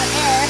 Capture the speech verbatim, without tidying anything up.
out air.